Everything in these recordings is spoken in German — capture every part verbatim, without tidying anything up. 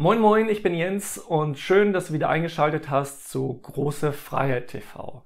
Moin moin, ich bin Jens und schön, dass du wieder eingeschaltet hast zu Große Freiheit T V.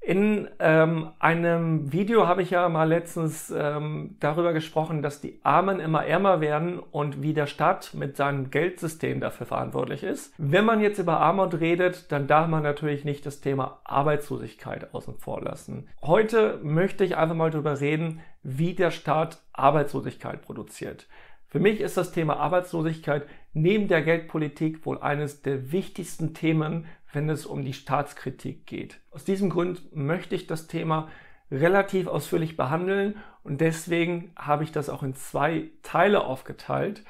In ähm, einem Video habe ich ja mal letztens ähm, darüber gesprochen, dass die Armen immer ärmer werden und wie der Staat mit seinem Geldsystem dafür verantwortlich ist. Wenn man jetzt über Armut redet, dann darf man natürlich nicht das Thema Arbeitslosigkeit außen vor lassen. Heute möchte ich einfach mal darüber reden, wie der Staat Arbeitslosigkeit produziert. Für mich ist das Thema Arbeitslosigkeit neben der Geldpolitik wohl eines der wichtigsten Themen, wenn es um die Staatskritik geht. Aus diesem Grund möchte ich das Thema relativ ausführlich behandeln und deswegen habe ich das auch in zwei Teile aufgeteilt.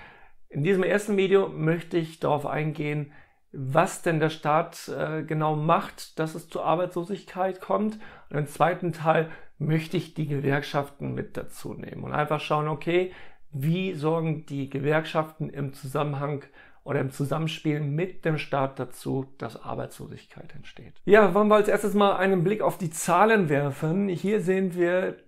In diesem ersten Video möchte ich darauf eingehen, was denn der Staat äh, genau macht, dass es zur Arbeitslosigkeit kommt. Und im zweiten Teil möchte ich die Gewerkschaften mit dazu nehmen und einfach schauen, okay, wie sorgen die Gewerkschaften im Zusammenhang oder im Zusammenspiel mit dem Staat dazu, dass Arbeitslosigkeit entsteht? Ja, wollen wir als erstes mal einen Blick auf die Zahlen werfen. Hier sehen wir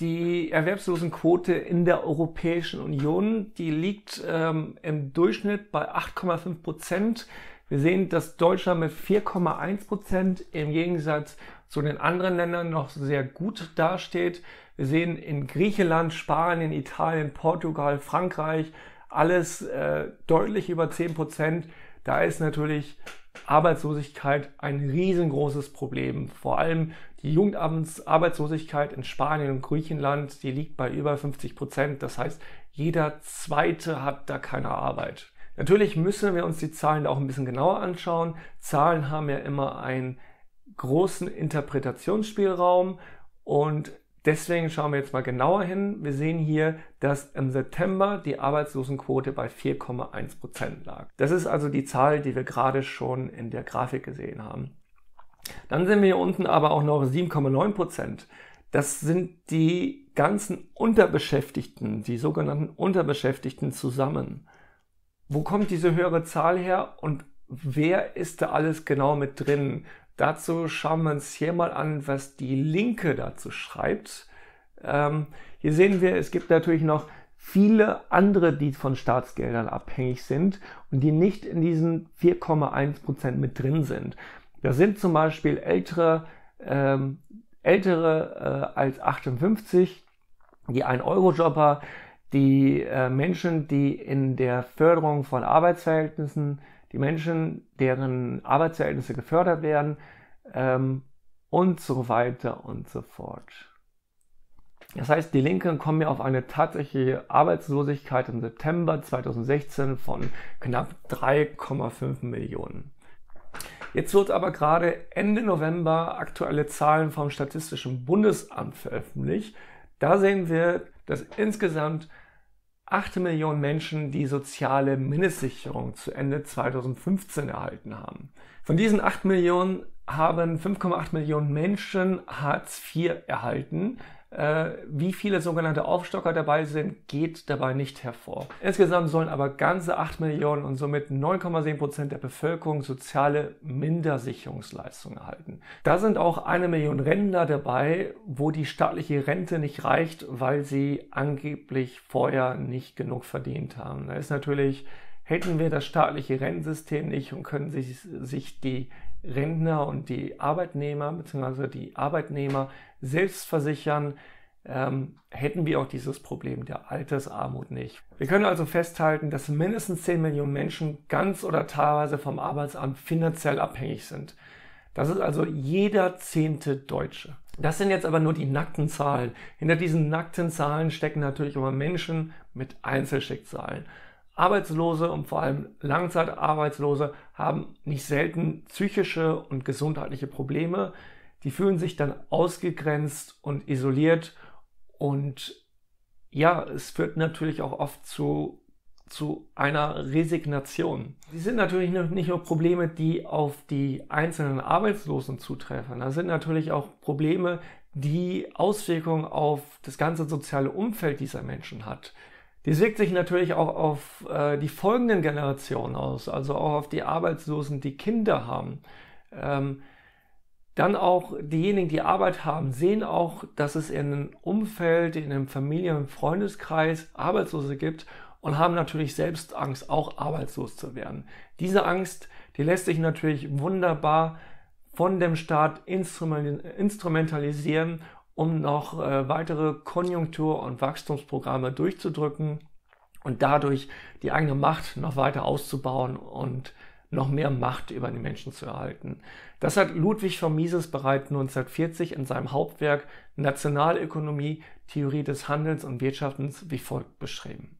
die Erwerbslosenquote in der Europäischen Union. Die liegt ähm, im Durchschnitt bei acht Komma fünf Prozent. Wir sehen, dass Deutschland mit vier Komma eins Prozent im Gegensatz zu den anderen Ländern noch sehr gut dasteht. Wir sehen in Griechenland, Spanien, Italien, Portugal, Frankreich, alles äh, deutlich über zehn Prozent. Da ist natürlich Arbeitslosigkeit ein riesengroßes Problem. Vor allem die Jugendarbeitslosigkeit in Spanien und Griechenland, die liegt bei über fünfzig Prozent. Das heißt, jeder Zweite hat da keine Arbeit. Natürlich müssen wir uns die Zahlen auch ein bisschen genauer anschauen. Zahlen haben ja immer einen großen Interpretationsspielraum und deswegen schauen wir jetzt mal genauer hin. Wir sehen hier, dass im September die Arbeitslosenquote bei vier Komma eins Prozent lag. Das ist also die Zahl, die wir gerade schon in der Grafik gesehen haben. Dann sehen wir hier unten aber auch noch sieben Komma neun Prozent. Das sind die ganzen Unterbeschäftigten, die sogenannten Unterbeschäftigten zusammen. Wo kommt diese höhere Zahl her und wer ist da alles genau mit drin? Dazu schauen wir uns hier mal an, was die Linke dazu schreibt. Ähm, hier sehen wir, es gibt natürlich noch viele andere, die von Staatsgeldern abhängig sind und die nicht in diesen vier Komma eins Prozent mit drin sind. Das sind zum Beispiel ältere, ähm, ältere äh, als achtundfünfzig, die ein Euro Jobber, die äh, Menschen, die in der Förderung von Arbeitsverhältnissen, die Menschen, deren Arbeitsverhältnisse gefördert werden ähm, und so weiter und so fort. Das heißt, die Linken kommen ja auf eine tatsächliche Arbeitslosigkeit im September zweitausendsechzehn von knapp drei Komma fünf Millionen. Jetzt wird aber gerade Ende November aktuelle Zahlen vom Statistischen Bundesamt veröffentlicht. Da sehen wir, dass insgesamt acht Millionen Menschen die soziale Mindestsicherung zu Ende zweitausendfünfzehn erhalten haben. Von diesen acht Millionen haben fünf Komma acht Millionen Menschen Hartz vier erhalten. Äh, wie viele sogenannte Aufstocker dabei sind, geht dabei nicht hervor. Insgesamt sollen aber ganze acht Millionen und somit neun Komma sieben Prozent der Bevölkerung soziale Mindersicherungsleistungen erhalten. Da sind auch eine Million Rentner dabei, wo die staatliche Rente nicht reicht, weil sie angeblich vorher nicht genug verdient haben. Da ist natürlich, hätten wir das staatliche Rentensystem nicht und können sich, sich die Rentner und die Arbeitnehmer bzw. die Arbeitnehmer selbst versichern, ähm, hätten wir auch dieses Problem der Altersarmut nicht. Wir können also festhalten, dass mindestens zehn Millionen Menschen ganz oder teilweise vom Arbeitsamt finanziell abhängig sind. Das ist also jeder zehnte Deutsche. Das sind jetzt aber nur die nackten Zahlen. Hinter diesen nackten Zahlen stecken natürlich immer Menschen mit Einzelschicksalen. Arbeitslose und vor allem Langzeitarbeitslose haben nicht selten psychische und gesundheitliche Probleme. Die fühlen sich dann ausgegrenzt und isoliert und ja, es führt natürlich auch oft zu, zu einer Resignation. Es sind natürlich nicht nur Probleme, die auf die einzelnen Arbeitslosen zutreffen. Das sind natürlich auch Probleme, die Auswirkungen auf das ganze soziale Umfeld dieser Menschen hat. Dies wirkt sich natürlich auch auf äh, die folgenden Generationen aus, also auch auf die Arbeitslosen, die Kinder haben. Ähm, dann auch diejenigen, die Arbeit haben, sehen auch, dass es in einem Umfeld, in einem Familien- und Freundeskreis Arbeitslose gibt und haben natürlich selbst Angst, auch arbeitslos zu werden. Diese Angst, die lässt sich natürlich wunderbar von dem Staat instrumentalisieren, um noch äh, weitere Konjunktur- und Wachstumsprogramme durchzudrücken und dadurch die eigene Macht noch weiter auszubauen und noch mehr Macht über die Menschen zu erhalten. Das hat Ludwig von Mises bereits neunzehnhundertvierzig in seinem Hauptwerk Nationalökonomie, Theorie des Handelns und Wirtschaftens wie folgt beschrieben.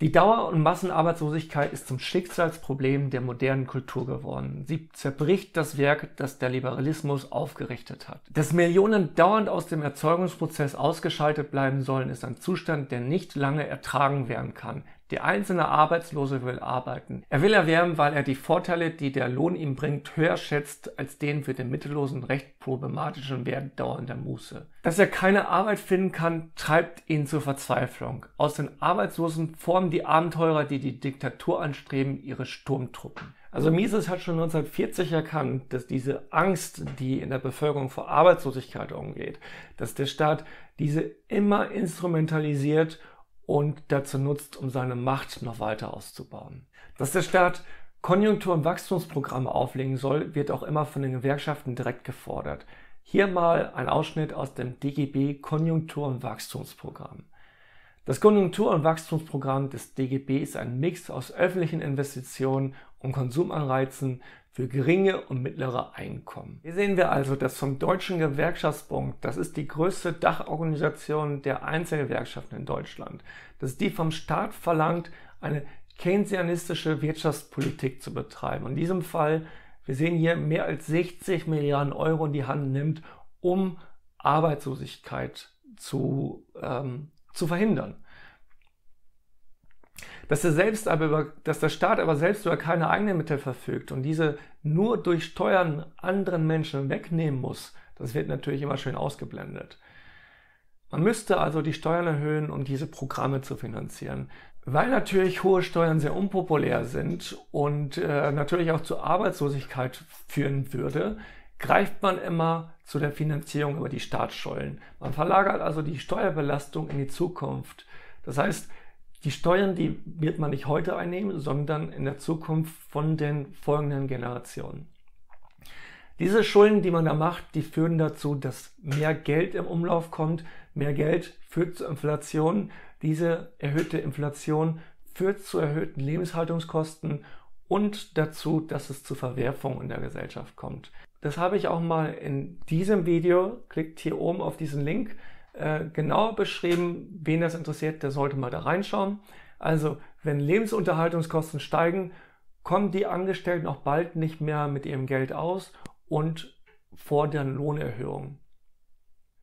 Die Dauer- und Massenarbeitslosigkeit ist zum Schicksalsproblem der modernen Kultur geworden. Sie zerbricht das Werk, das der Liberalismus aufgerichtet hat. Dass Millionen dauernd aus dem Erzeugungsprozess ausgeschaltet bleiben sollen, ist ein Zustand, der nicht lange ertragen werden kann. Der einzelne Arbeitslose will arbeiten. Er will erwerben, weil er die Vorteile, die der Lohn ihm bringt, höher schätzt als den für den mittellosen, recht problematischen Wert dauernder Muße. Dass er keine Arbeit finden kann, treibt ihn zur Verzweiflung. Aus den Arbeitslosen formen die Abenteurer, die die Diktatur anstreben, ihre Sturmtruppen. Also Mises hat schon neunzehnhundertvierzig erkannt, dass diese Angst, die in der Bevölkerung vor Arbeitslosigkeit umgeht, dass der Staat diese immer instrumentalisiert und dazu nutzt, um seine Macht noch weiter auszubauen. Dass der Staat Konjunktur- und Wachstumsprogramme auflegen soll, wird auch immer von den Gewerkschaften direkt gefordert. Hier mal ein Ausschnitt aus dem D G B Konjunktur- und Wachstumsprogramm. Das Konjunktur- und Wachstumsprogramm des D G B ist ein Mix aus öffentlichen Investitionen und Konsumanreizen für geringe und mittlere Einkommen. Hier sehen wir also, dass vom Deutschen Gewerkschaftsbund, das ist die größte Dachorganisation der Einzelgewerkschaften in Deutschland, dass die vom Staat verlangt, eine keynesianistische Wirtschaftspolitik zu betreiben. Und in diesem Fall, wir sehen hier, mehr als sechzig Milliarden Euro in die Hand nimmt, um Arbeitslosigkeit zu ähm, zu verhindern. Dass der, selbst aber über, dass der Staat aber selbst über keine eigenen Mittel verfügt und diese nur durch Steuern anderen Menschen wegnehmen muss, das wird natürlich immer schön ausgeblendet. Man müsste also die Steuern erhöhen, um diese Programme zu finanzieren. Weil natürlich hohe Steuern sehr unpopulär sind und äh, natürlich auch zu Arbeitslosigkeit führen würde, greift man immer zu der Finanzierung über die Staatsschulden. Man verlagert also die Steuerbelastung in die Zukunft. Das heißt, die Steuern, die wird man nicht heute einnehmen, sondern in der Zukunft von den folgenden Generationen. Diese Schulden, die man da macht, die führen dazu, dass mehr Geld im Umlauf kommt. Mehr Geld führt zur Inflation. Diese erhöhte Inflation führt zu erhöhten Lebenshaltungskosten und dazu, dass es zu Verwerfungen in der Gesellschaft kommt. Das habe ich auch mal in diesem Video, klickt hier oben auf diesen Link, äh, genauer beschrieben. Wen das interessiert, der sollte mal da reinschauen. Also, wenn Lebensunterhaltungskosten steigen, kommen die Angestellten auch bald nicht mehr mit ihrem Geld aus und fordern Lohnerhöhungen.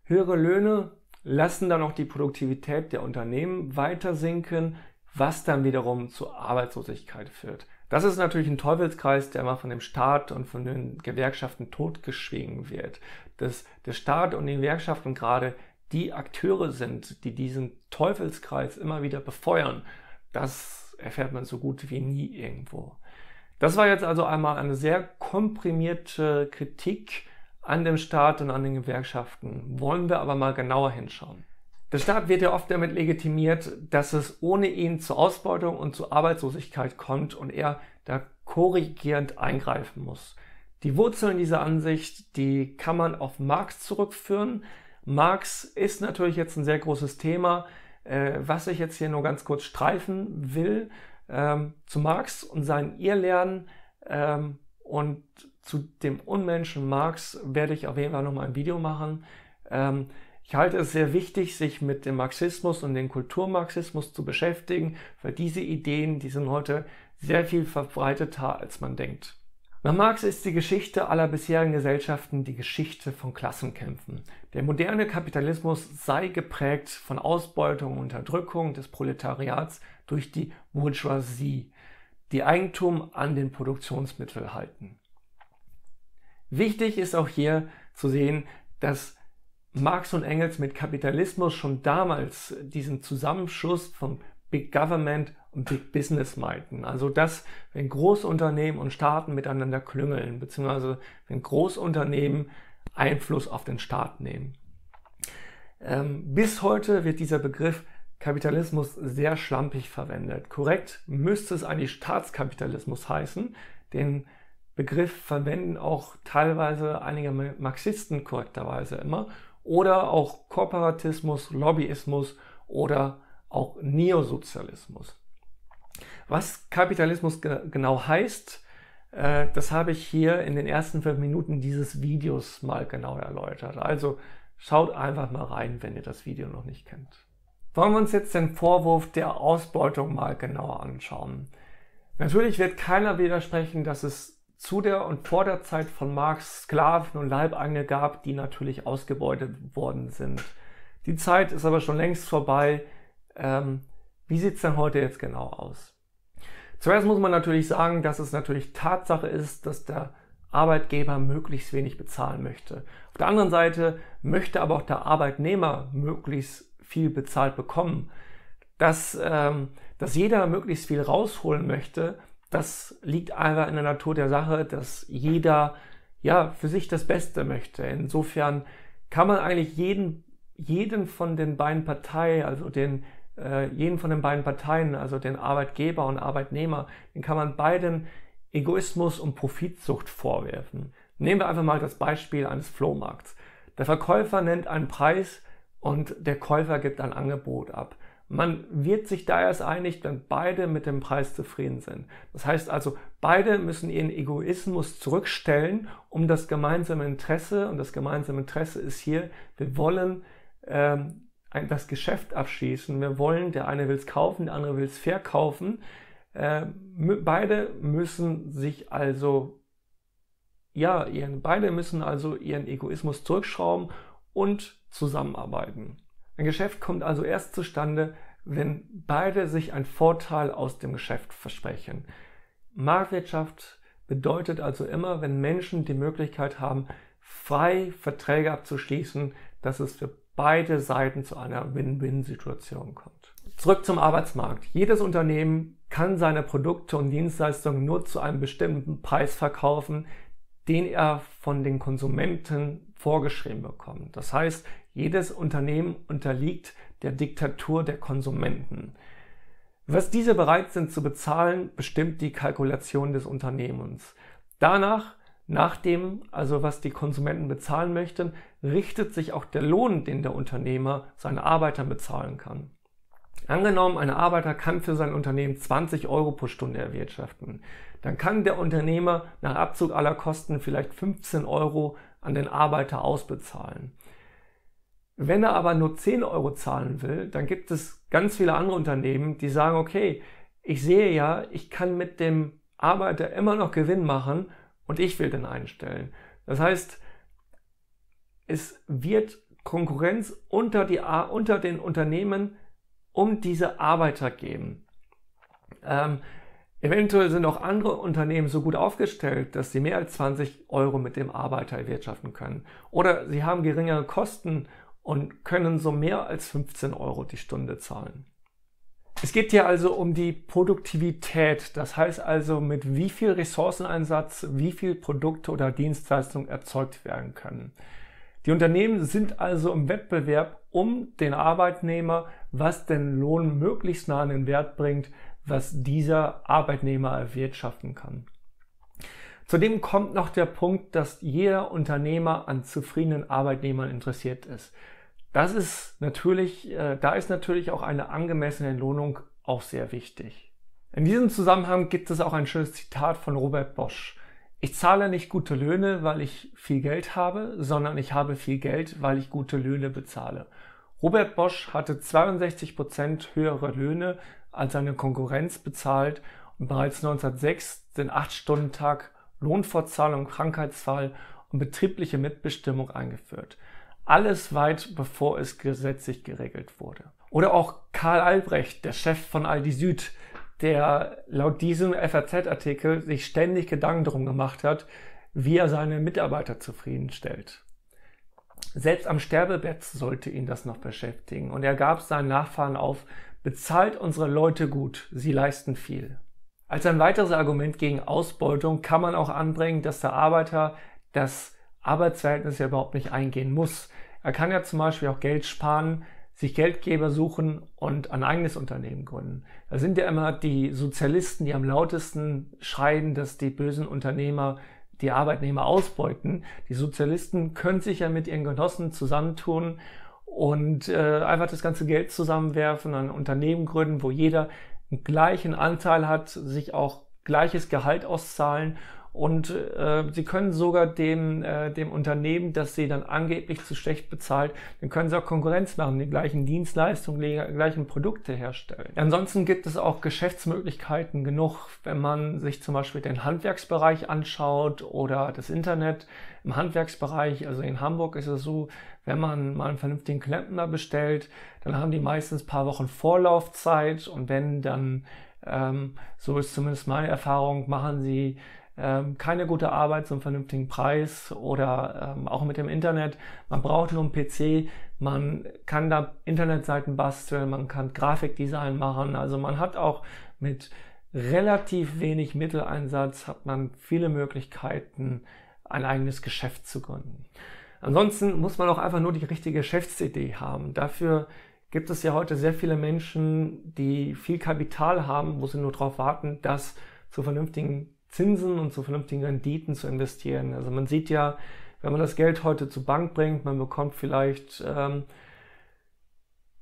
Höhere Löhne lassen dann auch die Produktivität der Unternehmen weiter sinken, was dann wiederum zu Arbeitslosigkeit führt. Das ist natürlich ein Teufelskreis, der immer von dem Staat und von den Gewerkschaften totgeschwiegen wird. Dass der Staat und die Gewerkschaften gerade die Akteure sind, die diesen Teufelskreis immer wieder befeuern, das erfährt man so gut wie nie irgendwo. Das war jetzt also einmal eine sehr komprimierte Kritik an dem Staat und an den Gewerkschaften. Wollen wir aber mal genauer hinschauen. Der Staat wird ja oft damit legitimiert, dass es ohne ihn zur Ausbeutung und zur Arbeitslosigkeit kommt und er da korrigierend eingreifen muss. Die Wurzeln dieser Ansicht, die kann man auf Marx zurückführen. Marx ist natürlich jetzt ein sehr großes Thema, äh, was ich jetzt hier nur ganz kurz streifen will, ähm, zu Marx und seinen Irrlernen ähm, und zu dem Unmenschen Marx werde ich auf jeden Fall nochmal ein Video machen. Ähm, Ich halte es sehr wichtig, sich mit dem Marxismus und dem Kulturmarxismus zu beschäftigen, weil diese Ideen, die sind heute sehr viel verbreiteter, als man denkt. Nach Marx ist die Geschichte aller bisherigen Gesellschaften die Geschichte von Klassenkämpfen. Der moderne Kapitalismus sei geprägt von Ausbeutung und Unterdrückung des Proletariats durch die Bourgeoisie, die Eigentum an den Produktionsmitteln halten. Wichtig ist auch hier zu sehen, dass Marx und Engels mit Kapitalismus schon damals diesen Zusammenschuss von Big Government und Big Business meinten. Also dass, wenn Großunternehmen und Staaten miteinander klüngeln, beziehungsweise wenn Großunternehmen Einfluss auf den Staat nehmen. Ähm, bis heute wird dieser Begriff Kapitalismus sehr schlampig verwendet. Korrekt müsste es eigentlich Staatskapitalismus heißen. Den Begriff verwenden auch teilweise einige Marxisten korrekterweise immer. Oder auch Korporatismus, Lobbyismus oder auch Neosozialismus. Was Kapitalismus ge- genau heißt, äh, das habe ich hier in den ersten fünf Minuten dieses Videos mal genau erläutert. Also schaut einfach mal rein, wenn ihr das Video noch nicht kennt. Wollen wir uns jetzt den Vorwurf der Ausbeutung mal genauer anschauen. Natürlich wird keiner widersprechen, dass es zu der und vor der Zeit von Marx Sklaven und Leibeigene gab, die natürlich ausgebeutet worden sind. Die Zeit ist aber schon längst vorbei. Ähm, Wie sieht es denn heute jetzt genau aus? Zuerst muss man natürlich sagen, dass es natürlich Tatsache ist, dass der Arbeitgeber möglichst wenig bezahlen möchte. Auf der anderen Seite möchte aber auch der Arbeitnehmer möglichst viel bezahlt bekommen. Dass, ähm, dass jeder möglichst viel rausholen möchte, das liegt einfach in der Natur der Sache, dass jeder ja für sich das Beste möchte. Insofern kann man eigentlich jeden, jeden von den beiden Parteien, also den jeden von den beiden Parteien, also den Arbeitgeber und Arbeitnehmer, den kann man beiden Egoismus und Profitsucht vorwerfen. Nehmen wir einfach mal das Beispiel eines Flohmarkts. Der Verkäufer nennt einen Preis und der Käufer gibt ein Angebot ab. Man wird sich da erst einig, wenn beide mit dem Preis zufrieden sind. Das heißt also, beide müssen ihren Egoismus zurückstellen, um das gemeinsame Interesse, und das gemeinsame Interesse ist hier, wir wollen ähm, das Geschäft abschließen. Wir wollen, der eine will es kaufen, der andere will es verkaufen. Äh, beide müssen sich also, ja, ihren, beide müssen also ihren Egoismus zurückschrauben und zusammenarbeiten. Ein Geschäft kommt also erst zustande, wenn beide sich einen Vorteil aus dem Geschäft versprechen. Marktwirtschaft bedeutet also immer, wenn Menschen die Möglichkeit haben, frei Verträge abzuschließen, dass es für beide Seiten zu einer Win-Win-Situation kommt. Zurück zum Arbeitsmarkt. Jedes Unternehmen kann seine Produkte und Dienstleistungen nur zu einem bestimmten Preis verkaufen, den er von den Konsumenten vorgeschrieben bekommt. Das heißt, jedes Unternehmen unterliegt der Diktatur der Konsumenten. Was diese bereit sind zu bezahlen, bestimmt die Kalkulation des Unternehmens. Danach Nachdem, also was die Konsumenten bezahlen möchten, richtet sich auch der Lohn, den der Unternehmer seinen Arbeitern bezahlen kann. Angenommen, ein Arbeiter kann für sein Unternehmen zwanzig Euro pro Stunde erwirtschaften. Dann kann der Unternehmer nach Abzug aller Kosten vielleicht fünfzehn Euro an den Arbeiter ausbezahlen. Wenn er aber nur zehn Euro zahlen will, dann gibt es ganz viele andere Unternehmen, die sagen, okay, ich sehe ja, ich kann mit dem Arbeiter immer noch Gewinn machen, und ich will den einstellen. Das heißt, es wird Konkurrenz unter, die, unter den Unternehmen um diese Arbeiter geben. Ähm, eventuell sind auch andere Unternehmen so gut aufgestellt, dass sie mehr als zwanzig Euro mit dem Arbeiter erwirtschaften können. Oder sie haben geringere Kosten und können so mehr als fünfzehn Euro die Stunde zahlen. Es geht hier also um die Produktivität, das heißt also, mit wie viel Ressourceneinsatz, wie viel Produkte oder Dienstleistungen erzeugt werden können. Die Unternehmen sind also im Wettbewerb um den Arbeitnehmer, was den Lohn möglichst nah an den Wert bringt, was dieser Arbeitnehmer erwirtschaften kann. Zudem kommt noch der Punkt, dass jeder Unternehmer an zufriedenen Arbeitnehmern interessiert ist. Das ist natürlich, äh, da ist natürlich auch eine angemessene Entlohnung auch sehr wichtig. In diesem Zusammenhang gibt es auch ein schönes Zitat von Robert Bosch. Ich zahle nicht gute Löhne, weil ich viel Geld habe, sondern ich habe viel Geld, weil ich gute Löhne bezahle. Robert Bosch hatte zweiundsechzig Prozent höhere Löhne als seine Konkurrenz bezahlt und bereits neunzehnhundertsechs den acht-Stunden-Tag, Lohnfortzahlung, Krankheitsfall und betriebliche Mitbestimmung eingeführt. Alles weit bevor es gesetzlich geregelt wurde. Oder auch Karl Albrecht, der Chef von Aldi Süd, der laut diesem F A Z-Artikel sich ständig Gedanken darum gemacht hat, wie er seine Mitarbeiter zufriedenstellt. Selbst am Sterbebett sollte ihn das noch beschäftigen und er gab seinen Nachfahren auf, bezahlt unsere Leute gut, sie leisten viel. Als ein weiteres Argument gegen Ausbeutung kann man auch anbringen, dass der Arbeiter das Arbeitsverhältnis ja überhaupt nicht eingehen muss. Er kann ja zum Beispiel auch Geld sparen, sich Geldgeber suchen und ein eigenes Unternehmen gründen. Da sind ja immer die Sozialisten, die am lautesten schreien, dass die bösen Unternehmer die Arbeitnehmer ausbeuten. Die Sozialisten können sich ja mit ihren Genossen zusammentun und äh, einfach das ganze Geld zusammenwerfen, ein Unternehmen gründen, wo jeder einen gleichen Anteil hat, sich auch gleiches Gehalt auszahlen. Und äh, sie können sogar dem, äh, dem Unternehmen, das sie dann angeblich zu schlecht bezahlt, dann können sie auch Konkurrenz machen, die gleichen Dienstleistungen, die gleichen Produkte herstellen. Ansonsten gibt es auch Geschäftsmöglichkeiten genug, wenn man sich zum Beispiel den Handwerksbereich anschaut oder das Internet. Im Handwerksbereich, also in Hamburg ist es so, wenn man mal einen vernünftigen Klempner bestellt, dann haben die meistens ein paar Wochen Vorlaufzeit und wenn dann, ähm, so ist zumindest meine Erfahrung, machen sie keine gute Arbeit zum vernünftigen Preis oder ähm, auch mit dem Internet. Man braucht nur einen P C, man kann da Internetseiten basteln, man kann Grafikdesign machen. Also man hat auch mit relativ wenig Mitteleinsatz hat man viele Möglichkeiten, ein eigenes Geschäft zu gründen. Ansonsten muss man auch einfach nur die richtige Geschäftsidee haben. Dafür gibt es ja heute sehr viele Menschen, die viel Kapital haben, wo sie nur darauf warten, dass zu vernünftigen Zinsen und zu vernünftigen Renditen zu investieren. Also man sieht ja, wenn man das Geld heute zur Bank bringt, man bekommt vielleicht ähm,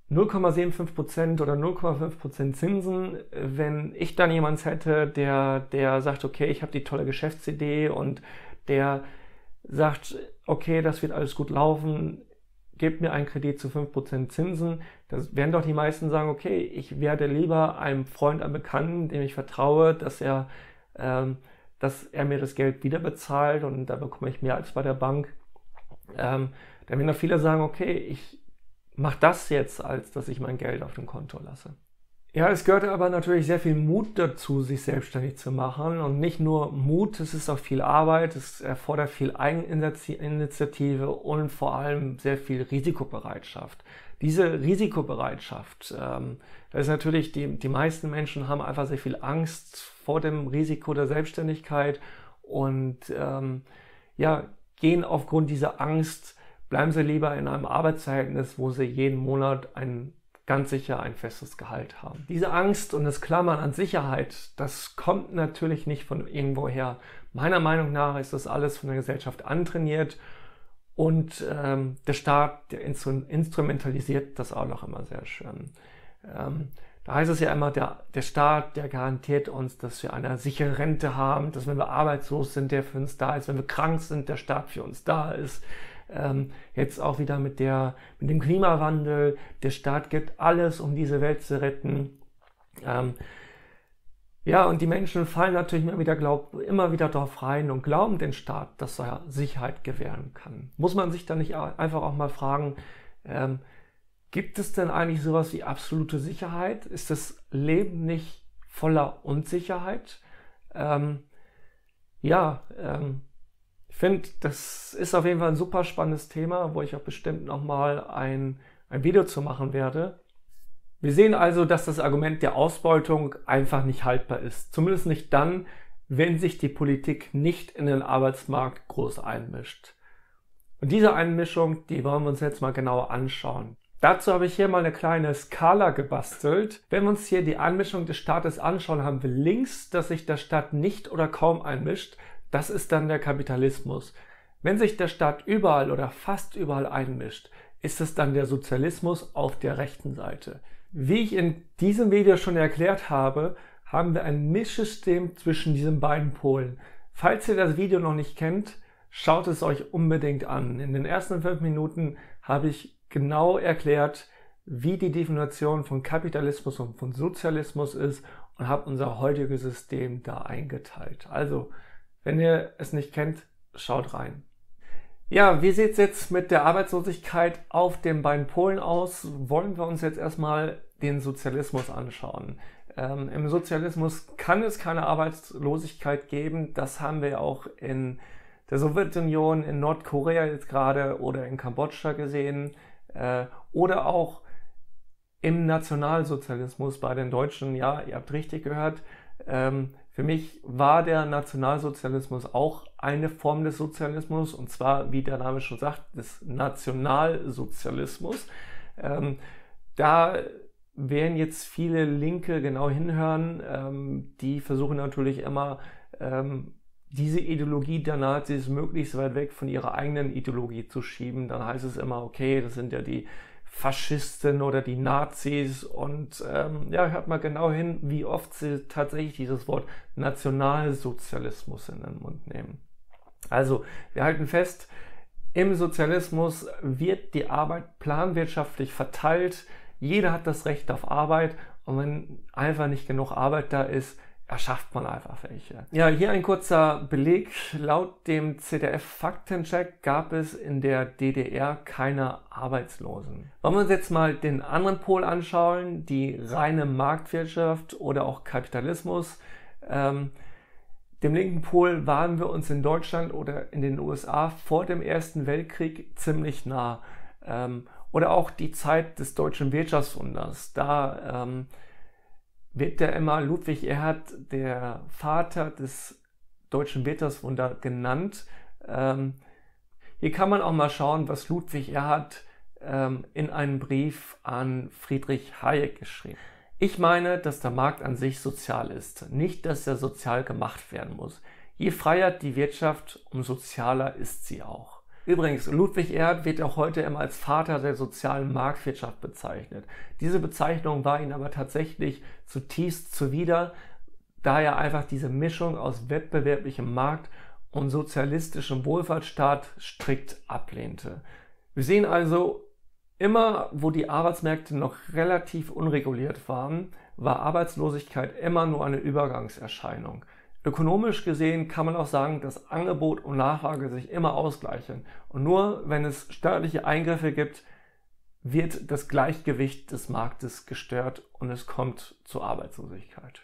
null Komma fünfundsiebzig Prozent oder null Komma fünf Prozent Zinsen. Wenn ich dann jemanden hätte, der, der sagt, okay, ich habe die tolle Geschäftsidee und der sagt, okay, das wird alles gut laufen, gebt mir einen Kredit zu fünf Prozent Zinsen, das werden doch die meisten sagen, okay, ich werde lieber einem Freund, einem Bekannten, dem ich vertraue, dass er dass er mir das Geld wieder bezahlt und da bekomme ich mehr als bei der Bank. Ähm, da werden da viele sagen, okay, ich mache das jetzt, als dass ich mein Geld auf dem Konto lasse. Ja, es gehört aber natürlich sehr viel Mut dazu, sich selbstständig zu machen. Und nicht nur Mut, es ist auch viel Arbeit, es erfordert viel Eigeninitiative und vor allem sehr viel Risikobereitschaft. Diese Risikobereitschaft, ähm, das ist natürlich, die, die meisten Menschen haben einfach sehr viel Angst vor dem Risiko der Selbstständigkeit und ähm, ja, gehen aufgrund dieser Angst, bleiben sie lieber in einem Arbeitsverhältnis, wo sie jeden Monat ein, ganz sicher ein festes Gehalt haben. Diese Angst und das Klammern an Sicherheit, das kommt natürlich nicht von irgendwoher. Meiner Meinung nach ist das alles von der Gesellschaft antrainiert und ähm, der Staat, der instrumentalisiert das auch noch immer sehr schön. Ähm, Da heißt es ja immer, der, der Staat, der garantiert uns, dass wir eine sichere Rente haben, dass wenn wir arbeitslos sind, der für uns da ist, wenn wir krank sind, der Staat für uns da ist. Ähm, jetzt auch wieder mit, der, mit dem Klimawandel, der Staat gibt alles, um diese Welt zu retten. Ähm, ja, und die Menschen fallen natürlich immer wieder, glaub, immer wieder drauf rein und glauben den Staat, dass er Sicherheit gewähren kann. Muss man sich dann nicht einfach auch mal fragen, ähm, gibt es denn eigentlich sowas wie absolute Sicherheit? Ist das Leben nicht voller Unsicherheit? Ähm, ja, ähm, ich finde, das ist auf jeden Fall ein super spannendes Thema, wo ich auch bestimmt nochmal ein, ein Video zu machen werde. Wir sehen also, dass das Argument der Ausbeutung einfach nicht haltbar ist. Zumindest nicht dann, wenn sich die Politik nicht in den Arbeitsmarkt groß einmischt. Und diese Einmischung, die wollen wir uns jetzt mal genauer anschauen. Dazu habe ich hier mal eine kleine Skala gebastelt. Wenn wir uns hier die Einmischung des Staates anschauen, haben wir links, dass sich der Staat nicht oder kaum einmischt. Das ist dann der Kapitalismus. Wenn sich der Staat überall oder fast überall einmischt, ist es dann der Sozialismus auf der rechten Seite. Wie ich in diesem Video schon erklärt habe, haben wir ein Mischsystem zwischen diesen beiden Polen. Falls ihr das Video noch nicht kennt, schaut es euch unbedingt an. In den ersten fünf Minuten habe ich genau erklärt, wie die Definition von Kapitalismus und von Sozialismus ist und habe unser heutiges System da eingeteilt. Also, wenn ihr es nicht kennt, schaut rein. Ja, wie sieht es jetzt mit der Arbeitslosigkeit auf den beiden Polen aus? Wollen wir uns jetzt erstmal den Sozialismus anschauen. Ähm, im Sozialismus kann es keine Arbeitslosigkeit geben. Das haben wir auch in der Sowjetunion, in Nordkorea jetzt gerade oder in Kambodscha gesehen. Oder auch im Nationalsozialismus bei den Deutschen, ja, ihr habt richtig gehört, für mich war der Nationalsozialismus auch eine Form des Sozialismus, und zwar, wie der Name schon sagt, des Nationalsozialismus. Da werden jetzt viele Linke genau hinhören, ähm, die versuchen natürlich immer, ähm, diese Ideologie der Nazis möglichst weit weg von ihrer eigenen Ideologie zu schieben. Dann heißt es immer, okay, das sind ja die Faschisten oder die Nazis, und ähm, ja, hört mal genau hin, wie oft sie tatsächlich dieses Wort Nationalsozialismus in den Mund nehmen. Also, wir halten fest, im Sozialismus wird die Arbeit planwirtschaftlich verteilt, jeder hat das Recht auf Arbeit, und wenn einfach nicht genug Arbeit da ist, erschafft man einfach welche. Ja, hier ein kurzer Beleg. Laut dem Z D F-Faktencheck gab es in der D D R keine Arbeitslosen. Wollen wir uns jetzt mal den anderen Pol anschauen, die reine Marktwirtschaft oder auch Kapitalismus. Ähm, dem linken Pol waren wir uns in Deutschland oder in den U S A vor dem Ersten Weltkrieg ziemlich nah. Ähm, oder auch die Zeit des deutschen Wirtschaftswunders. Da ähm, wird ja immer Ludwig Erhard, der Vater des deutschen Wirtschaftswunders, genannt. Ähm, hier kann man auch mal schauen, was Ludwig Erhard ähm, in einem Brief an Friedrich Hayek geschrieben hat. Ich meine, dass der Markt an sich sozial ist, nicht, dass er sozial gemacht werden muss. Je freier die Wirtschaft, umso sozialer ist sie auch. Übrigens, Ludwig Erhard wird auch heute immer als Vater der sozialen Marktwirtschaft bezeichnet. Diese Bezeichnung war ihm aber tatsächlich zutiefst zuwider, da er einfach diese Mischung aus wettbewerblichem Markt und sozialistischem Wohlfahrtsstaat strikt ablehnte. Wir sehen also, immer wo die Arbeitsmärkte noch relativ unreguliert waren, war Arbeitslosigkeit immer nur eine Übergangserscheinung. Ökonomisch gesehen kann man auch sagen, dass Angebot und Nachfrage sich immer ausgleichen. Und nur wenn es staatliche Eingriffe gibt, wird das Gleichgewicht des Marktes gestört und es kommt zur Arbeitslosigkeit.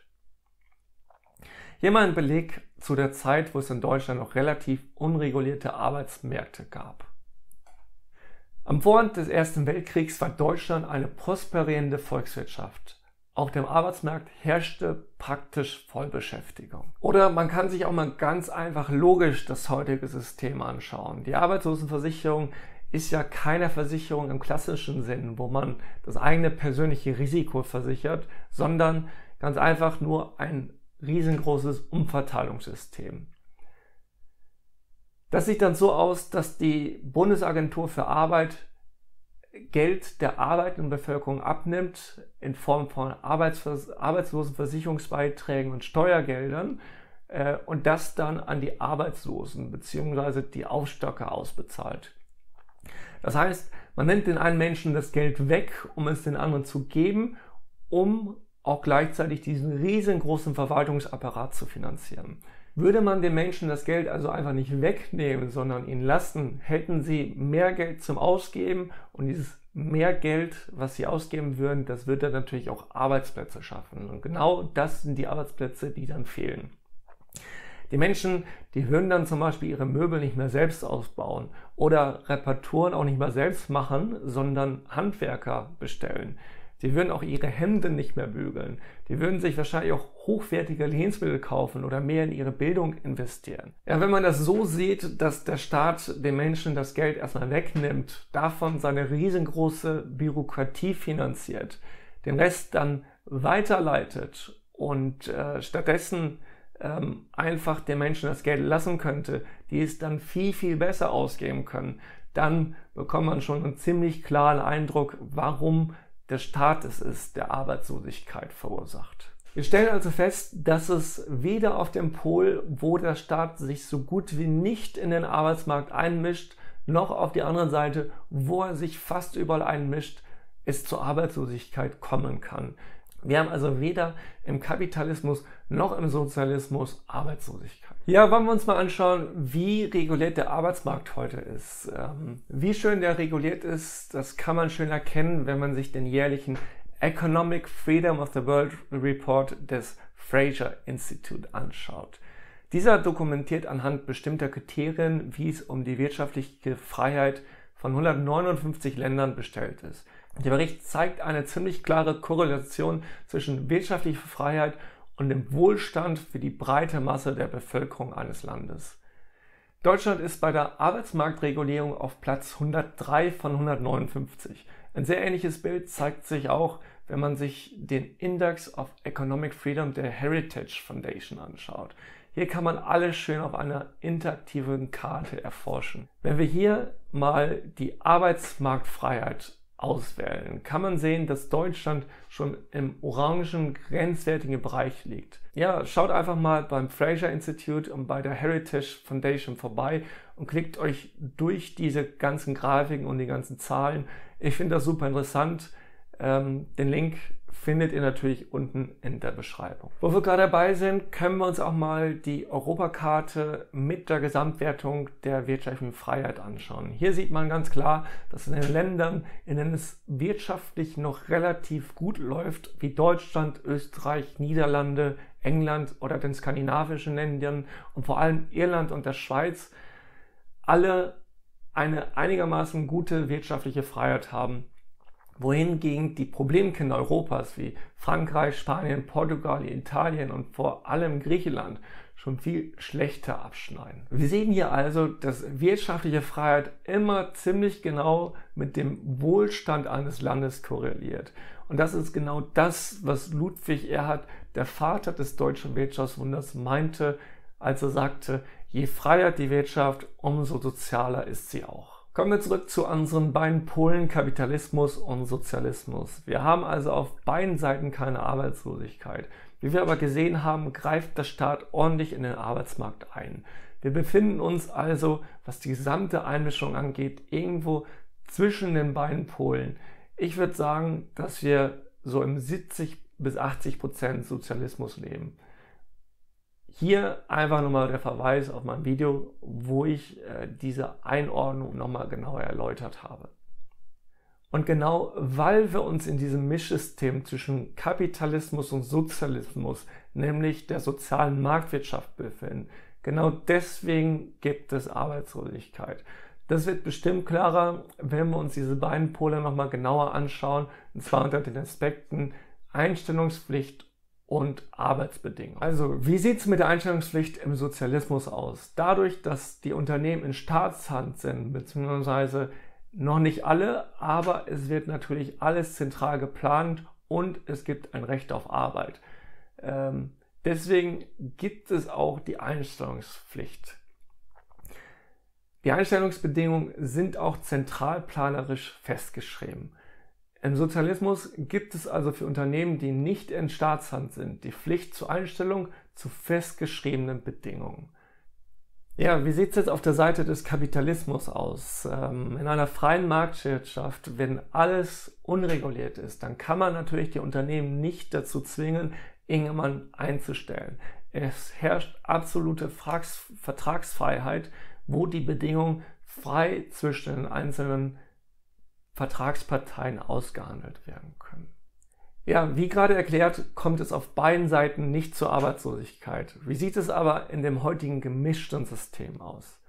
Hier mal ein Beleg zu der Zeit, wo es in Deutschland noch relativ unregulierte Arbeitsmärkte gab. Am Vorhand des Ersten Weltkriegs war Deutschland eine prosperierende Volkswirtschaft. Auf dem Arbeitsmarkt herrschte praktisch Vollbeschäftigung. Oder man kann sich auch mal ganz einfach logisch das heutige System anschauen. Die Arbeitslosenversicherung ist ja keine Versicherung im klassischen Sinn, wo man das eigene persönliche Risiko versichert, sondern ganz einfach nur ein riesengroßes Umverteilungssystem. Das sieht dann so aus, dass die Bundesagentur für Arbeit Geld der arbeitenden Bevölkerung abnimmt in Form von Arbeitsvers Arbeitslosenversicherungsbeiträgen und Steuergeldern äh, und das dann an die Arbeitslosen bzw. die Aufstocker ausbezahlt. Das heißt, man nimmt den einen Menschen das Geld weg, um es den anderen zu geben, um auch gleichzeitig diesen riesengroßen Verwaltungsapparat zu finanzieren. Würde man den Menschen das Geld also einfach nicht wegnehmen, sondern ihnen lassen, hätten sie mehr Geld zum Ausgeben, und dieses mehr Geld, was sie ausgeben würden, das würde dann natürlich auch Arbeitsplätze schaffen. Und genau das sind die Arbeitsplätze, die dann fehlen. Die Menschen, die würden dann zum Beispiel ihre Möbel nicht mehr selbst ausbauen oder Reparaturen auch nicht mehr selbst machen, sondern Handwerker bestellen. Die würden auch ihre Hemden nicht mehr bügeln. Die würden sich wahrscheinlich auch hochwertige Lebensmittel kaufen oder mehr in ihre Bildung investieren. Ja, wenn man das so sieht, dass der Staat den Menschen das Geld erstmal wegnimmt, davon seine riesengroße Bürokratie finanziert, den Rest dann weiterleitet und äh, stattdessen ähm, einfach den Menschen das Geld lassen könnte, die es dann viel, viel besser ausgeben können, dann bekommt man schon einen ziemlich klaren Eindruck, warum der Staat es ist, der Arbeitslosigkeit verursacht. Wir stellen also fest, dass es weder auf dem Pol, wo der Staat sich so gut wie nicht in den Arbeitsmarkt einmischt, noch auf die andere Seite, wo er sich fast überall einmischt, es zur Arbeitslosigkeit kommen kann. Wir haben also weder im Kapitalismus noch im Sozialismus Arbeitslosigkeit. Ja, wollen wir uns mal anschauen, wie reguliert der Arbeitsmarkt heute ist. Ähm, wie schön der reguliert ist, das kann man schön erkennen, wenn man sich den jährlichen Economic Freedom of the World Report des Fraser Institute anschaut. Dieser dokumentiert anhand bestimmter Kriterien, wie es um die wirtschaftliche Freiheit von hundertneunundfünfzig Ländern bestellt ist. Der Bericht zeigt eine ziemlich klare Korrelation zwischen wirtschaftlicher Freiheit und dem Wohlstand für die breite Masse der Bevölkerung eines Landes. Deutschland ist bei der Arbeitsmarktregulierung auf Platz hundertdrei von hundertneunundfünfzig. Ein sehr ähnliches Bild zeigt sich auch, wenn man sich den Index of Economic Freedom der Heritage Foundation anschaut. Hier kann man alles schön auf einer interaktiven Karte erforschen. Wenn wir hier mal die Arbeitsmarktfreiheit auswählen, kann man sehen, dass Deutschland schon im orangen grenzwertigen Bereich liegt. Ja, schaut einfach mal beim Fraser Institute und bei der Heritage Foundation vorbei und klickt euch durch diese ganzen Grafiken und die ganzen Zahlen. Ich finde das super interessant. Ähm, den Link findet ihr natürlich unten in der Beschreibung. Wo wir gerade dabei sind, können wir uns auch mal die Europakarte mit der Gesamtwertung der wirtschaftlichen Freiheit anschauen. Hier sieht man ganz klar, dass in den Ländern, in denen es wirtschaftlich noch relativ gut läuft, wie Deutschland, Österreich, Niederlande, England oder den skandinavischen Ländern und vor allem Irland und der Schweiz, alle eine einigermaßen gute wirtschaftliche Freiheit haben, wohingegen die Problemkinder Europas wie Frankreich, Spanien, Portugal, Italien und vor allem Griechenland schon viel schlechter abschneiden. Wir sehen hier also, dass wirtschaftliche Freiheit immer ziemlich genau mit dem Wohlstand eines Landes korreliert. Und das ist genau das, was Ludwig Erhard, der Vater des deutschen Wirtschaftswunders, meinte, als er sagte, je freier die Wirtschaft, umso sozialer ist sie auch. Kommen wir zurück zu unseren beiden Polen, Kapitalismus und Sozialismus. Wir haben also auf beiden Seiten keine Arbeitslosigkeit. Wie wir aber gesehen haben, greift der Staat ordentlich in den Arbeitsmarkt ein. Wir befinden uns also, was die gesamte Einmischung angeht, irgendwo zwischen den beiden Polen. Ich würde sagen, dass wir so im siebzig bis achtzig Prozent Sozialismus leben. Hier einfach nochmal der Verweis auf mein Video, wo ich äh, diese Einordnung nochmal genauer erläutert habe. Und genau weil wir uns in diesem Mischsystem zwischen Kapitalismus und Sozialismus, nämlich der sozialen Marktwirtschaft, befinden, genau deswegen gibt es Arbeitslosigkeit. Das wird bestimmt klarer, wenn wir uns diese beiden Pole nochmal genauer anschauen, und zwar unter den Aspekten Einstellungspflicht und Arbeitsbedingungen. Also, wie sieht es mit der Einstellungspflicht im Sozialismus aus? Dadurch, dass die Unternehmen in Staatshand sind, beziehungsweise noch nicht alle, aber es wird natürlich alles zentral geplant und es gibt ein Recht auf Arbeit. Ähm, deswegen gibt es auch die Einstellungspflicht. Die Einstellungsbedingungen sind auch zentralplanerisch festgeschrieben. Im Sozialismus gibt es also für Unternehmen, die nicht in Staatshand sind, die Pflicht zur Einstellung zu festgeschriebenen Bedingungen. Ja, wie sieht es jetzt auf der Seite des Kapitalismus aus? Ähm, in einer freien Marktwirtschaft, wenn alles unreguliert ist, dann kann man natürlich die Unternehmen nicht dazu zwingen, irgendjemanden einzustellen. Es herrscht absolute Frags- Vertragsfreiheit, wo die Bedingungen frei zwischen den einzelnen Vertragsparteien ausgehandelt werden können. Ja, wie gerade erklärt, kommt es auf beiden Seiten nicht zur Arbeitslosigkeit. Wie sieht es aber in dem heutigen gemischten System aus?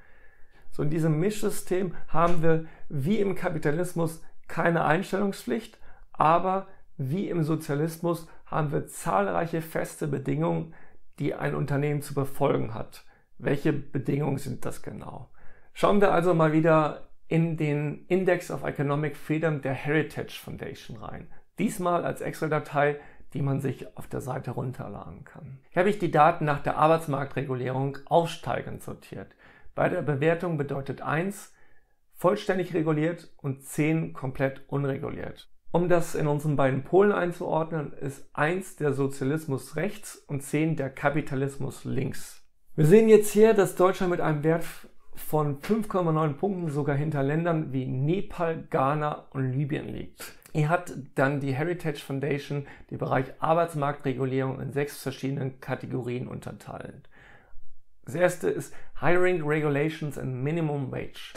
So, in diesem Mischsystem haben wir wie im Kapitalismus keine Einstellungspflicht, aber wie im Sozialismus haben wir zahlreiche feste Bedingungen, die ein Unternehmen zu befolgen hat. Welche Bedingungen sind das genau? Schauen wir also mal wieder in den Index of Economic Freedom der Heritage Foundation rein. Diesmal als Excel-Datei, die man sich auf der Seite runterladen kann. Hier habe ich die Daten nach der Arbeitsmarktregulierung aufsteigend sortiert. Bei der Bewertung bedeutet eins vollständig reguliert und zehn komplett unreguliert. Um das in unseren beiden Polen einzuordnen, ist eins der Sozialismus rechts und zehn der Kapitalismus links. Wir sehen jetzt hier, dass Deutschland mit einem Wert von fünf Komma neun Punkten sogar hinter Ländern wie Nepal, Ghana und Libyen liegt. Hier hat dann die Heritage Foundation den Bereich Arbeitsmarktregulierung in sechs verschiedenen Kategorien unterteilt. Das erste ist Hiring Regulations and Minimum Wage.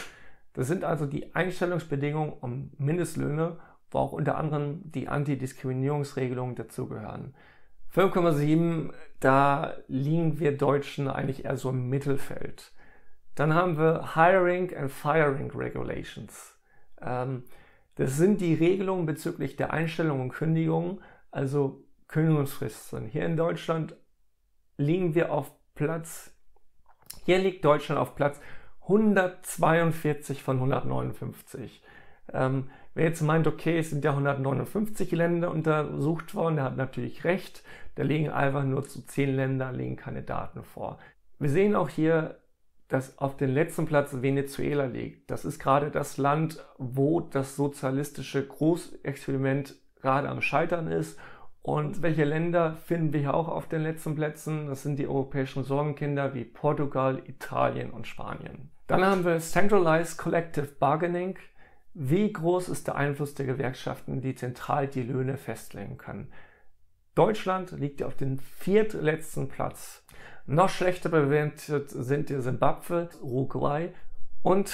Das sind also die Einstellungsbedingungen um Mindestlöhne, wo auch unter anderem die Antidiskriminierungsregelungen dazugehören. fünf Komma sieben, da liegen wir Deutschen eigentlich eher so im Mittelfeld. Dann haben wir Hiring and Firing Regulations. Das sind die Regelungen bezüglich der Einstellung und Kündigung, also Kündigungsfristen. Hier in Deutschland liegen wir auf Platz, hier liegt Deutschland auf Platz hundertzweiundvierzig von hundertneunundfünfzig. Ähm, wer jetzt meint, okay, es sind ja hundertneunundfünfzig Länder untersucht worden, der hat natürlich recht. Da liegen einfach nur zu zehn Länder liegen keine Daten vor. Wir sehen auch hier, dass auf dem letzten Platz Venezuela liegt. Das ist gerade das Land, wo das sozialistische Großexperiment gerade am Scheitern ist. Und welche Länder finden wir hier auch auf den letzten Plätzen? Das sind die europäischen Sorgenkinder wie Portugal, Italien und Spanien. Dann haben wir Centralized Collective Bargaining. Wie groß ist der Einfluss der Gewerkschaften, die zentral die Löhne festlegen können? Deutschland liegt auf dem viertletzten Platz. Noch schlechter bewertet sind die Simbabwe, Uruguay und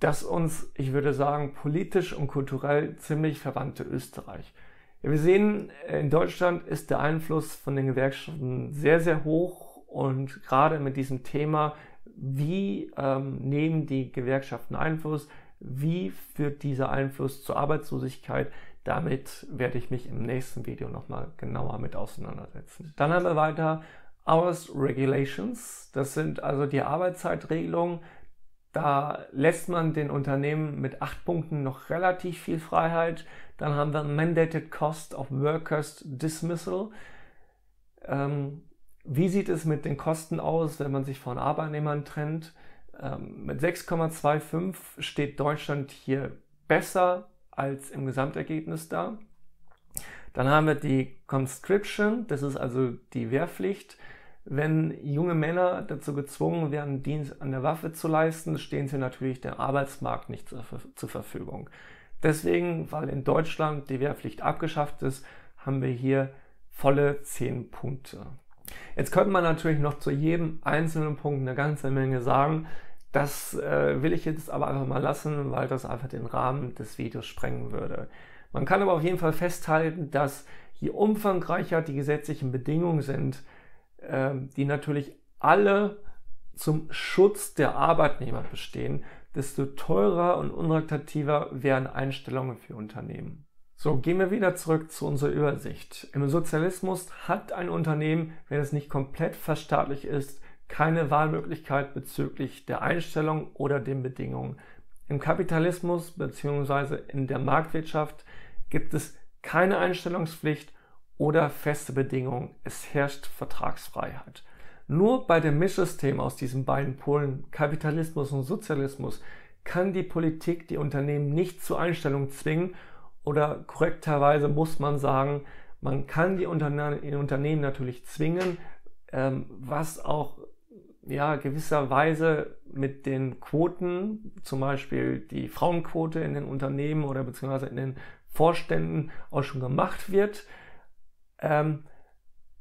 das uns, ich würde sagen, politisch und kulturell ziemlich verwandte Österreich. Ja, wir sehen, in Deutschland ist der Einfluss von den Gewerkschaften sehr, sehr hoch und gerade mit diesem Thema, wie ähm, nehmen die Gewerkschaften Einfluss, wie führt dieser Einfluss zur Arbeitslosigkeit, damit werde ich mich im nächsten Video nochmal genauer mit auseinandersetzen. Dann haben wir weiter Hours Regulations, das sind also die Arbeitszeitregelungen, da lässt man den Unternehmen mit acht Punkten noch relativ viel Freiheit. Dann haben wir Mandated Cost of Workers Dismissal. Ähm, wie sieht es mit den Kosten aus, wenn man sich von Arbeitnehmern trennt? Ähm, mit sechs Komma fünfundzwanzig steht Deutschland hier besser als im Gesamtergebnis da. Dann haben wir die Conscription, das ist also die Wehrpflicht. Wenn junge Männer dazu gezwungen werden, Dienst an der Waffe zu leisten, stehen sie natürlich dem Arbeitsmarkt nicht zur Verfügung. Deswegen, weil in Deutschland die Wehrpflicht abgeschafft ist, haben wir hier volle zehn Punkte. Jetzt könnte man natürlich noch zu jedem einzelnen Punkt eine ganze Menge sagen. Das äh, will ich jetzt aber einfach mal lassen, weil das einfach den Rahmen des Videos sprengen würde. Man kann aber auf jeden Fall festhalten, dass je umfangreicher die gesetzlichen Bedingungen sind, die natürlich alle zum Schutz der Arbeitnehmer bestehen, desto teurer und unrektativer wären Einstellungen für Unternehmen. So, gehen wir wieder zurück zu unserer Übersicht. Im Sozialismus hat ein Unternehmen, wenn es nicht komplett verstaatlicht ist, keine Wahlmöglichkeit bezüglich der Einstellung oder den Bedingungen. Im Kapitalismus bzw. in der Marktwirtschaft gibt es keine Einstellungspflicht oder feste Bedingungen, es herrscht Vertragsfreiheit. Nur bei dem Mischsystem aus diesen beiden Polen, Kapitalismus und Sozialismus, kann die Politik die Unternehmen nicht zur Einstellung zwingen oder korrekterweise muss man sagen, man kann die Unternehmen natürlich zwingen, was auch ja, gewisserweise mit den Quoten, zum Beispiel die Frauenquote in den Unternehmen oder beziehungsweise in den Vorständen auch schon gemacht wird.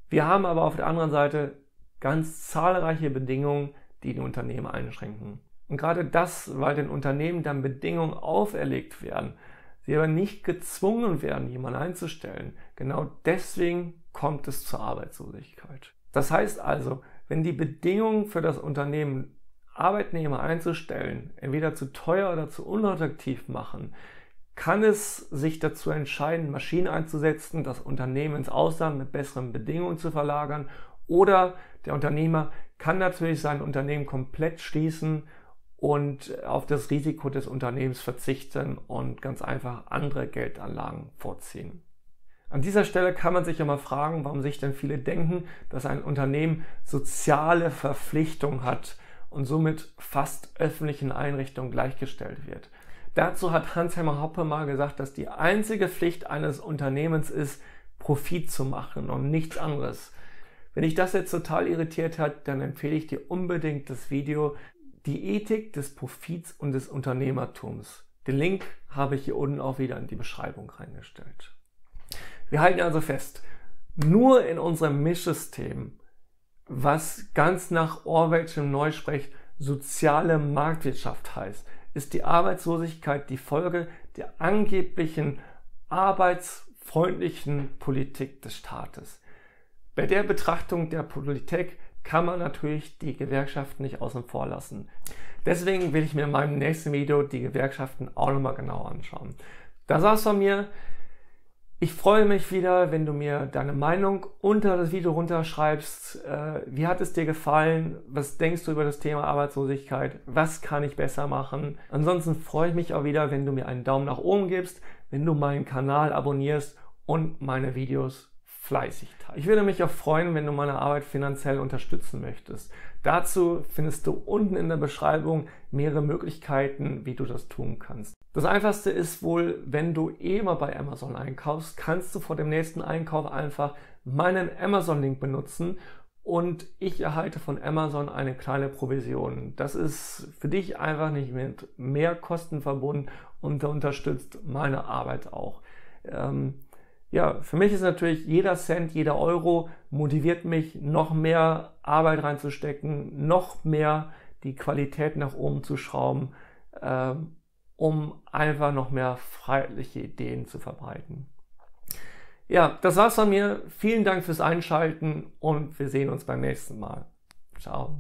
Wir haben aber auf der anderen Seite ganz zahlreiche Bedingungen, die die Unternehmen einschränken. Und gerade das, weil den Unternehmen dann Bedingungen auferlegt werden, sie aber nicht gezwungen werden, jemanden einzustellen. Genau deswegen kommt es zur Arbeitslosigkeit. Das heißt also, wenn die Bedingungen für das Unternehmen, Arbeitnehmer einzustellen, entweder zu teuer oder zu unattraktiv machen, kann es sich dazu entscheiden, Maschinen einzusetzen, das Unternehmen ins Ausland mit besseren Bedingungen zu verlagern oder der Unternehmer kann natürlich sein Unternehmen komplett schließen und auf das Risiko des Unternehmens verzichten und ganz einfach andere Geldanlagen vorziehen. An dieser Stelle kann man sich immer fragen, warum sich denn viele denken, dass ein Unternehmen soziale Verpflichtungen hat und somit fast öffentlichen Einrichtungen gleichgestellt wird. Dazu hat Hans-Hermann Hoppe mal gesagt, dass die einzige Pflicht eines Unternehmens ist, Profit zu machen und nichts anderes. Wenn dich das jetzt total irritiert hat, dann empfehle ich dir unbedingt das Video Die Ethik des Profits und des Unternehmertums. Den Link habe ich hier unten auch wieder in die Beschreibung reingestellt. Wir halten also fest, nur in unserem Mischsystem, was ganz nach Orwellschem Neusprech soziale Marktwirtschaft heißt, ist die Arbeitslosigkeit die Folge der angeblichen arbeitsfreundlichen Politik des Staates. Bei der Betrachtung der Politik kann man natürlich die Gewerkschaften nicht außen vor lassen. Deswegen will ich mir in meinem nächsten Video die Gewerkschaften auch nochmal genau anschauen. Das war's von mir. Ich freue mich wieder, wenn du mir deine Meinung unter das Video runterschreibst. Wie hat es dir gefallen? Was denkst du über das Thema Arbeitslosigkeit? Was kann ich besser machen? Ansonsten freue ich mich auch wieder, wenn du mir einen Daumen nach oben gibst, wenn du meinen Kanal abonnierst und meine Videos fleißig teilst. Ich würde mich auch freuen, wenn du meine Arbeit finanziell unterstützen möchtest. Dazu findest du unten in der Beschreibung mehrere Möglichkeiten, wie du das tun kannst. Das Einfachste ist wohl, wenn du eh immer bei Amazon einkaufst, kannst du vor dem nächsten Einkauf einfach meinen Amazon-Link benutzen und ich erhalte von Amazon eine kleine Provision. Das ist für dich einfach nicht mit mehr Kosten verbunden und unterstützt meine Arbeit auch. Ähm, ja, für mich ist natürlich jeder Cent, jeder Euro motiviert mich, noch mehr Arbeit reinzustecken, noch mehr die Qualität nach oben zu schrauben, ähm, um einfach noch mehr freiheitliche Ideen zu verbreiten. Ja, das war's von mir. Vielen Dank fürs Einschalten und wir sehen uns beim nächsten Mal. Ciao.